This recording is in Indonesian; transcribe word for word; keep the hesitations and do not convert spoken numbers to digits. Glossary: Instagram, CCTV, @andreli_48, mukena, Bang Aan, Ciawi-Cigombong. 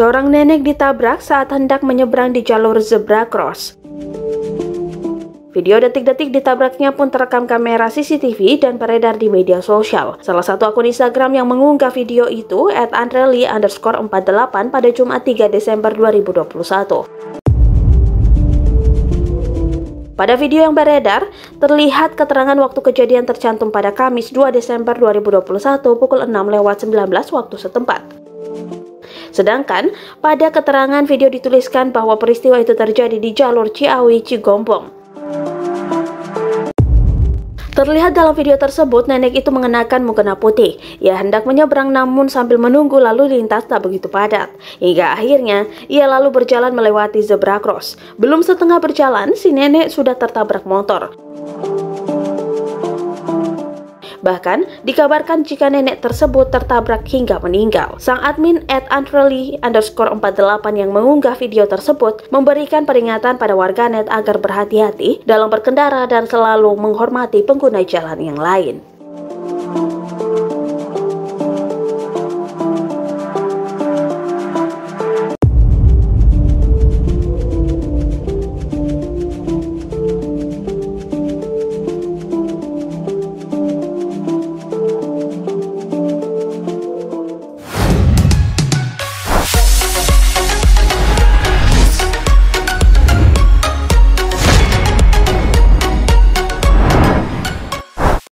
Seorang nenek ditabrak saat hendak menyeberang di jalur zebra cross. Video detik-detik ditabraknya pun terekam kamera C C T V dan beredar di media sosial. Salah satu akun Instagram yang mengunggah video itu et andreli underscore empat delapan pada Jumat tiga Desember dua ribu dua puluh satu. Pada video yang beredar, terlihat keterangan waktu kejadian tercantum pada Kamis dua Desember dua ribu dua puluh satu pukul enam lewat sembilan belas waktu setempat. Sedangkan, pada keterangan video dituliskan bahwa peristiwa itu terjadi di jalur Ciawi-Cigombong. Terlihat dalam video tersebut, nenek itu mengenakan mukena putih. Ia hendak menyeberang namun sambil menunggu lalu lintas tak begitu padat. Hingga akhirnya, ia lalu berjalan melewati zebra cross. Belum setengah berjalan, si nenek sudah tertabrak motor. Bahkan, dikabarkan jika nenek tersebut tertabrak hingga meninggal. Sang admin et andreli underscore empat delapan yang mengunggah video tersebut memberikan peringatan pada warganet agar berhati-hati dalam berkendara dan selalu menghormati pengguna jalan yang lain.